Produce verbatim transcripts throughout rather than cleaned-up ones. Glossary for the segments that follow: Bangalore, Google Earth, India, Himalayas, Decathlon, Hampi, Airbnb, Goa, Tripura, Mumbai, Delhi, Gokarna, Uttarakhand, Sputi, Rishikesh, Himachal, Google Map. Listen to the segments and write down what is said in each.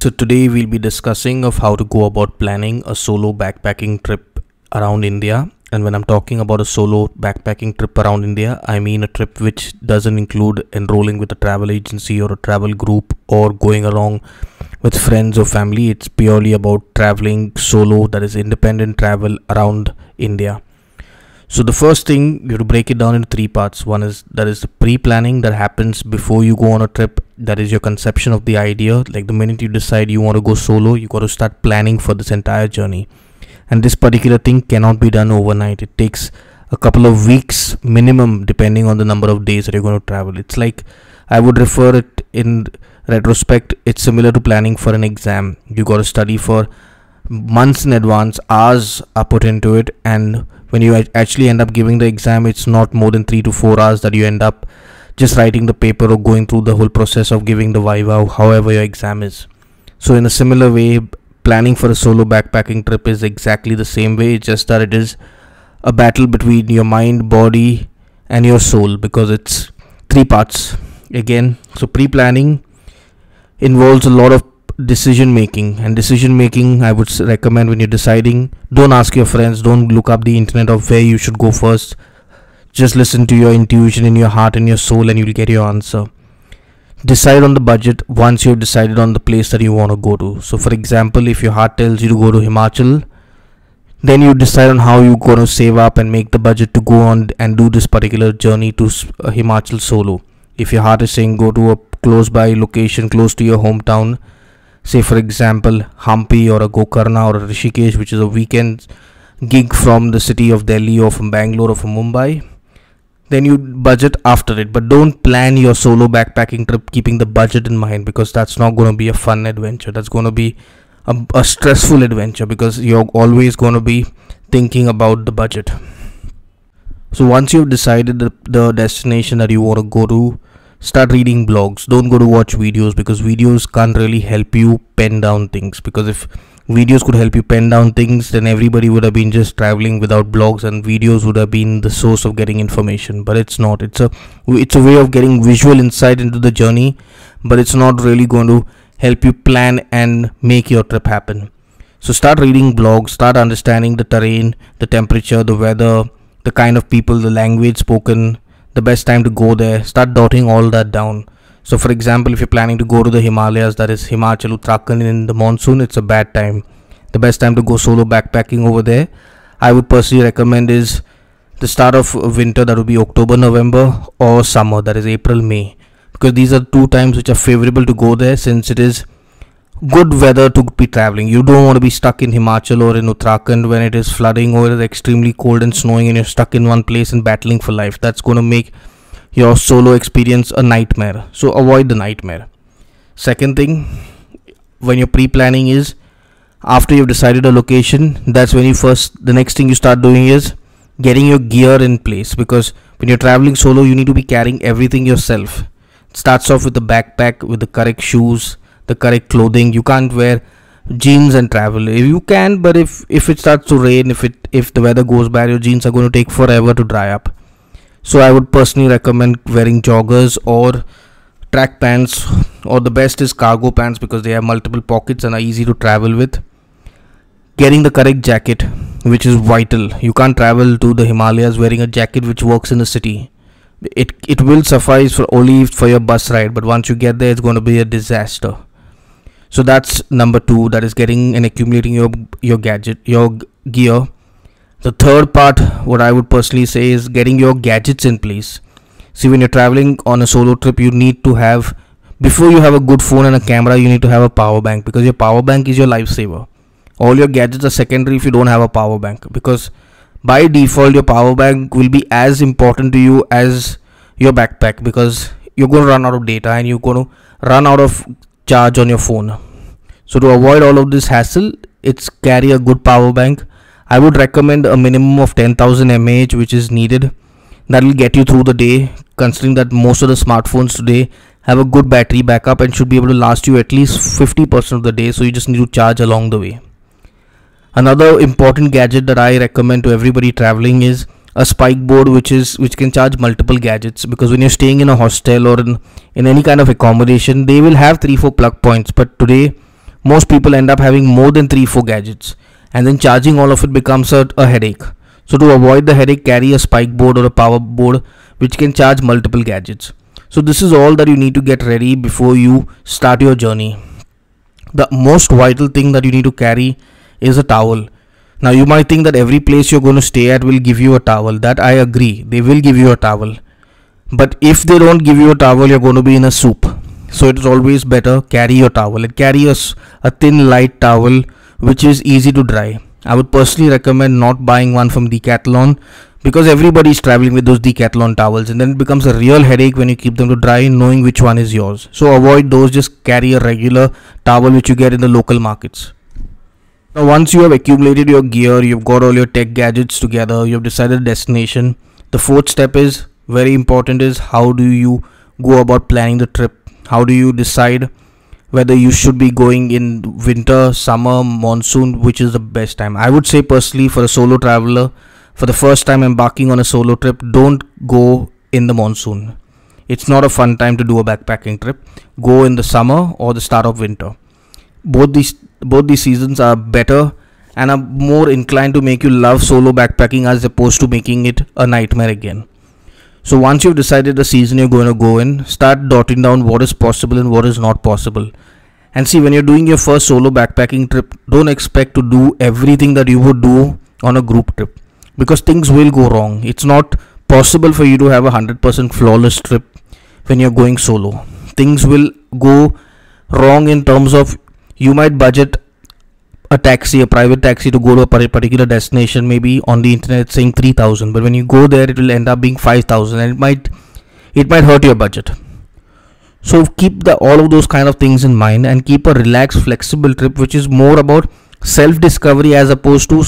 So today we'll be discussing of how to go about planning a solo backpacking trip around India. And when I'm talking about a solo backpacking trip around India, I mean a trip which doesn't include enrolling with a travel agency or a travel group or going along with friends or family. It's purely about traveling solo, that is independent travel around India. So the first thing, you have to break it down into three parts. One is, that is the pre-planning that happens before you go on a trip. That is your conception of the idea. Like the minute you decide you want to go solo, you got to start planning for this entire journey. And this particular thing cannot be done overnight. It takes a couple of weeks minimum, depending on the number of days that you're going to travel. It's like, I would refer it in retrospect, it's similar to planning for an exam. You got to study for months in advance, hours are put into it, and when you actually end up giving the exam, it's not more than three to four hours that you end up just writing the paper or going through the whole process of giving the viva, however your exam is. So in a similar way, planning for a solo backpacking trip is exactly the same way. It's just that it is a battle between your mind, body and your soul, because it's three parts again. So pre-planning involves a lot of decision making, and decision making I would recommend when you're deciding, don't ask your friends, don't look up the internet of where you should go first. Just listen to your intuition in your heart and your soul, and you'll get your answer. Decide on the budget once you've decided on the place that you want to go to. So for example, if your heart tells you to go to Himachal, then you decide on how you're going to save up and make the budget to go on and do this particular journey to Himachal solo. If your heart is saying go to a close by location close to your hometown, say for example Hampi or a Gokarna or a Rishikesh, which is a weekend gig from the city of Delhi or from Bangalore or from Mumbai, then you budget after it. But don't plan your solo backpacking trip keeping the budget in mind, because that's not going to be a fun adventure. That's going to be a, a stressful adventure, because you're always going to be thinking about the budget. So once you've decided the, the destination that you want to go to, start reading blogs. Don't go to watch videos, because videos can't really help you pen down things. Because if videos could help you pen down things, then everybody would have been just traveling without blogs, and videos would have been the source of getting information. But it's not. It's a it's a way of getting visual insight into the journey, but it's not really going to help you plan and make your trip happen. So start reading blogs, start understanding the terrain, the temperature, the weather, the kind of people, the language spoken, the best time to go there. Start dotting all that down. So for example, if you're planning to go to the Himalayas, that is Himachal, Uttarakhand in the monsoon, it's a bad time. The best time to go solo backpacking over there, I would personally recommend, is the start of winter, that would be October, November, or summer, that is April, May, because these are two times which are favorable to go there, since it is good weather to be traveling. You don't want to be stuck in Himachal or in Uttarakhand when it is flooding or it is extremely cold and snowing and you're stuck in one place and battling for life. That's going to make your solo experience a nightmare. So avoid the nightmare. Second thing, when you're pre-planning, is after you've decided a location, that's when you first, the next thing you start doing is getting your gear in place, because when you're traveling solo, you need to be carrying everything yourself. It starts off with the backpack, with the correct shoes, the correct clothing. You can't wear jeans and travel. You can, but if if it starts to rain, if it if the weather goes bad, your jeans are going to take forever to dry up. So I would personally recommend wearing joggers or track pants, or the best is cargo pants, because they have multiple pockets and are easy to travel with. Getting the correct jacket, which is vital. You can't travel to the Himalayas wearing a jacket which works in the city. It it will suffice for only for your bus ride, but once you get there, it's going to be a disaster. So that's number two, that is getting and accumulating your your gadget, your gear. The third part, what I would personally say, is getting your gadgets in place. See, when you're traveling on a solo trip, you need to have, before you have a good phone and a camera, you need to have a power bank, because your power bank is your lifesaver. All your gadgets are secondary if you don't have a power bank, because by default your power bank will be as important to you as your backpack, because you're going to run out of data and you're going to run out of charge on your phone. So to avoid all of this hassle, it's carry a good power bank. I would recommend a minimum of ten thousand milliamp hours, which is needed. That will get you through the day, considering that most of the smartphones today have a good battery backup and should be able to last you at least fifty percent of the day, so you just need to charge along the way. Another important gadget that I recommend to everybody traveling is a spike board, which is which can charge multiple gadgets, because when you're staying in a hostel or in, in any kind of accommodation, they will have three four plug points, but today most people end up having more than three four gadgets, and then charging all of it becomes a, a headache. So to avoid the headache, carry a spike board or a power board which can charge multiple gadgets. So this is all that you need to get ready before you start your journey. The most vital thing that you need to carry is a towel. Now you might think that every place you're going to stay at will give you a towel. That I agree, they will give you a towel. But if they don't give you a towel, you're going to be in a soup. So it is always better carry your towel, and carry a, a thin light towel which is easy to dry. I would personally recommend not buying one from Decathlon, because everybody is traveling with those Decathlon towels, and then it becomes a real headache when you keep them to dry knowing which one is yours. So avoid those, just carry a regular towel which you get in the local markets. Now once you have accumulated your gear, you've got all your tech gadgets together, you've decided destination, the fourth step is very important, is how do you go about planning the trip? How do you decide whether you should be going in winter, summer, monsoon, which is the best time? I would say personally, for a solo traveler, for the first time embarking on a solo trip, don't go in the monsoon. It's not a fun time to do a backpacking trip. Go in the summer or the start of winter. Both these both these seasons are better and are more inclined to make you love solo backpacking as opposed to making it a nightmare again. So once you've decided the season you're going to go in, start dotting down what is possible and what is not possible. And see, when you're doing your first solo backpacking trip, don't expect to do everything that you would do on a group trip, because things will go wrong. It's not possible for you to have a one hundred percent flawless trip when you're going solo. Things will go wrong in terms of, you might budget a taxi, a private taxi, to go to a particular destination, maybe on the internet saying three thousand, but when you go there it will end up being five thousand, and it might it might hurt your budget. So keep the all of those kind of things in mind and keep a relaxed, flexible trip which is more about self-discovery as opposed to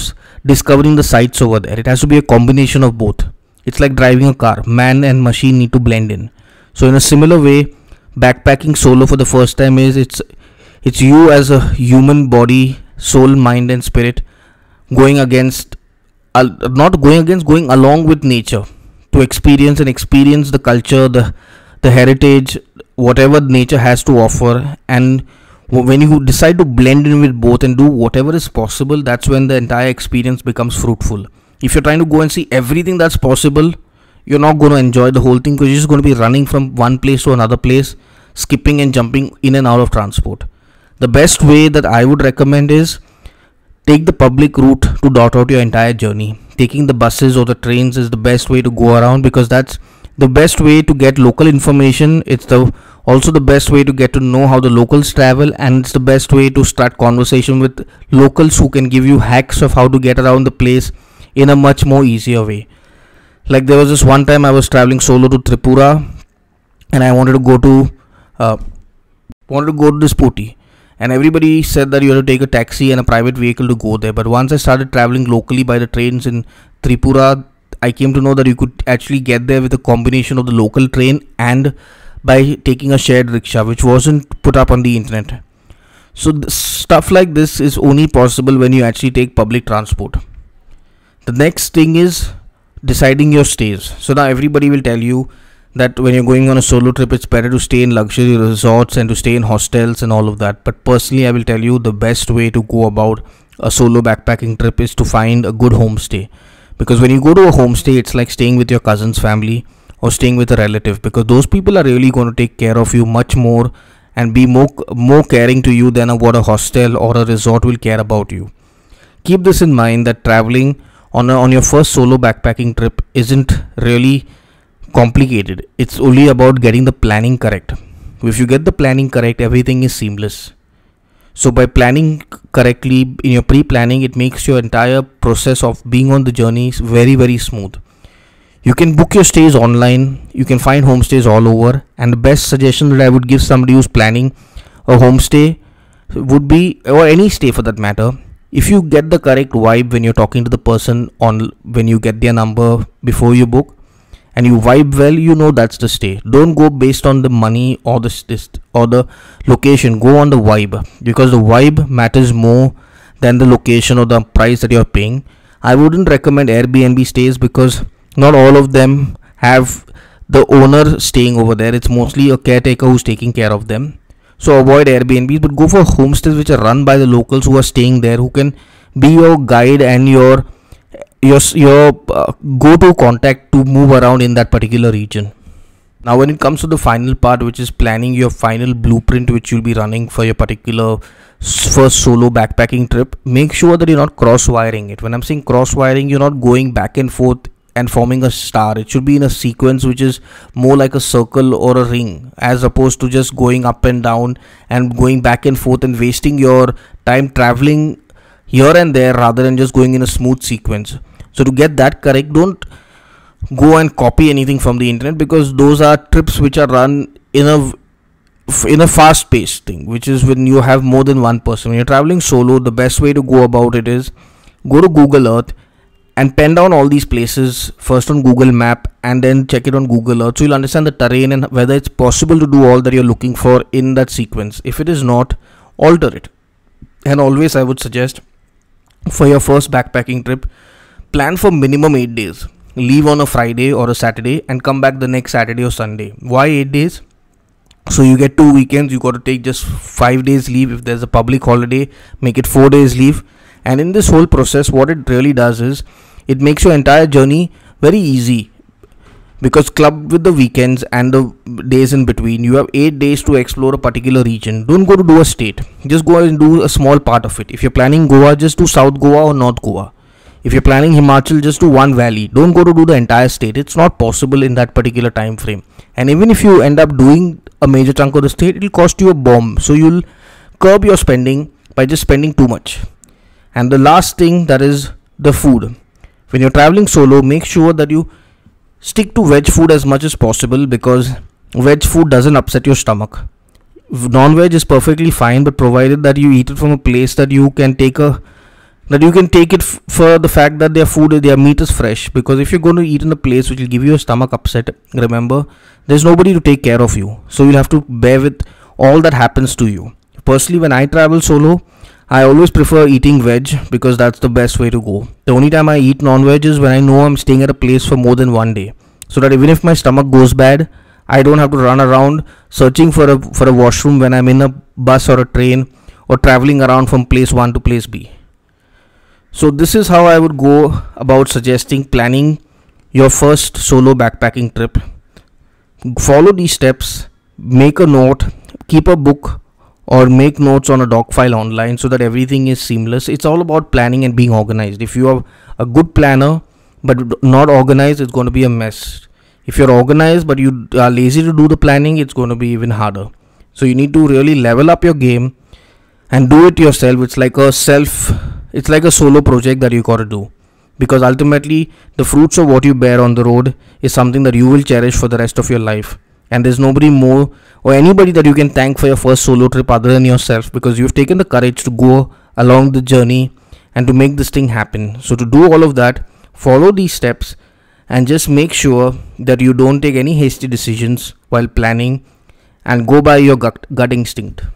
discovering the sights over there. It has to be a combination of both. It's like driving a car, man and machine need to blend in. So in a similar way, backpacking solo for the first time is it's it's you as a human body, soul, mind and spirit going against uh, not going against going along with nature to experience and experience the culture, the the heritage, whatever nature has to offer. And when you decide to blend in with both and do whatever is possible, that's when the entire experience becomes fruitful. If you're trying to go and see everything that's possible, you're not going to enjoy the whole thing, because you're just going to be running from one place to another place, skipping and jumping in and out of transport. The best way that I would recommend is take the public route to dot out your entire journey. Taking the buses or the trains is the best way to go around, because that's the best way to get local information. It's the also the best way to get to know how the locals travel, and it's the best way to start conversation with locals who can give you hacks of how to get around the place in a much more easier way. Like there was this one time I was traveling solo to Tripura, and I wanted to go to uh, wanted to go to the Sputi. And everybody said that you had to take a taxi and a private vehicle to go there. But once I started traveling locally by the trains in Tripura, I came to know that you could actually get there with a combination of the local train and by taking a shared rickshaw, which wasn't put up on the internet. So stuff like this is only possible when you actually take public transport. The next thing is deciding your stays. So now everybody will tell you that when you're going on a solo trip, it's better to stay in luxury resorts and to stay in hostels and all of that. But personally, I will tell you the best way to go about a solo backpacking trip is to find a good homestay. Because when you go to a homestay, it's like staying with your cousin's family or staying with a relative, because those people are really going to take care of you much more and be more, more caring to you than what a hostel or a resort will care about you. Keep this in mind, that traveling on, a, on your first solo backpacking trip isn't really complicated. It's only about getting the planning correct. If you get the planning correct, everything is seamless. So by planning correctly in your pre-planning, it makes your entire process of being on the journey very very smooth. You can book your stays online, you can find homestays all over, and the best suggestion that I would give somebody who's planning a homestay would be, or any stay for that matter, if you get the correct vibe when you're talking to the person on when you get their number before you book, and you vibe well, you know that's the stay. Don't go based on the money or the or the location. Go on the vibe, because the vibe matters more than the location or the price that you're paying. I wouldn't recommend Airbnb stays, because not all of them have the owner staying over there. It's mostly a caretaker who's taking care of them. So avoid Airbnbs, but go for homestays which are run by the locals who are staying there, who can be your guide and your your your uh, go-to contact to move around in that particular region. Now when it comes to the final part, which is planning your final blueprint which you'll be running for your particular first solo backpacking trip, make sure that you're not cross wiring it. When I'm saying cross wiring, you're not going back and forth and forming a star. It should be in a sequence which is more like a circle or a ring, as opposed to just going up and down and going back and forth and wasting your time traveling here and there, rather than just going in a smooth sequence. So to get that correct, don't go and copy anything from the internet, because those are trips which are run in a in a fast paced thing, which is when you have more than one person. When you're traveling solo, the best way to go about it is go to Google Earth and pen down all these places first on Google Map and then check it on Google Earth, so you'll understand the terrain and whether it's possible to do all that you're looking for in that sequence. If it is not, alter it. And always I would suggest, for your first backpacking trip, plan for minimum eight days. Leave on a Friday or a Saturday and come back the next Saturday or Sunday. Why eight days? So you get two weekends. You got to take just five days leave. If there's a public holiday, make it four days leave. And in this whole process, what it really does is it makes your entire journey very easy, because clubbed with the weekends and the days in between, you have eight days to explore a particular region. Don't go to do a state. Just go and do a small part of it. If you're planning Goa, just do South Goa or North Goa. If you're planning Himachal, just do one valley. Don't go to do the entire state. It's not possible in that particular time frame. And even if you end up doing a major chunk of the state, it'll cost you a bomb. So you'll curb your spending by just spending too much. And the last thing, that is the food. When you're traveling solo, make sure that you stick to veg food as much as possible, because veg food doesn't upset your stomach. Non-veg is perfectly fine, but provided that you eat it from a place that you can take a that you can take it f for the fact that their food, their meat is fresh. Because if you're going to eat in a place which will give you a stomach upset, remember, there's nobody to take care of you. So you'll have to bear with all that happens to you. Personally, when I travel solo, I always prefer eating veg, because that's the best way to go. The only time I eat non-veg is when I know I'm staying at a place for more than one day. So that even if my stomach goes bad, I don't have to run around searching for a, for a washroom when I'm in a bus or a train, or traveling around from place one to place B. So this is how I would go about suggesting planning your first solo backpacking trip. Follow these steps, make a note, keep a book or make notes on a doc file online, so that everything is seamless. It's all about planning and being organized. If you are a good planner but not organized, it's going to be a mess. If you're organized but you are lazy to do the planning, it's going to be even harder. So you need to really level up your game and do it yourself. It's like a self It's like a solo project that you gotta do, because ultimately the fruits of what you bear on the road is something that you will cherish for the rest of your life. And there's nobody more or anybody that you can thank for your first solo trip other than yourself, because you've taken the courage to go along the journey and to make this thing happen. So to do all of that, follow these steps and just make sure that you don't take any hasty decisions while planning, and go by your gut, gut instinct.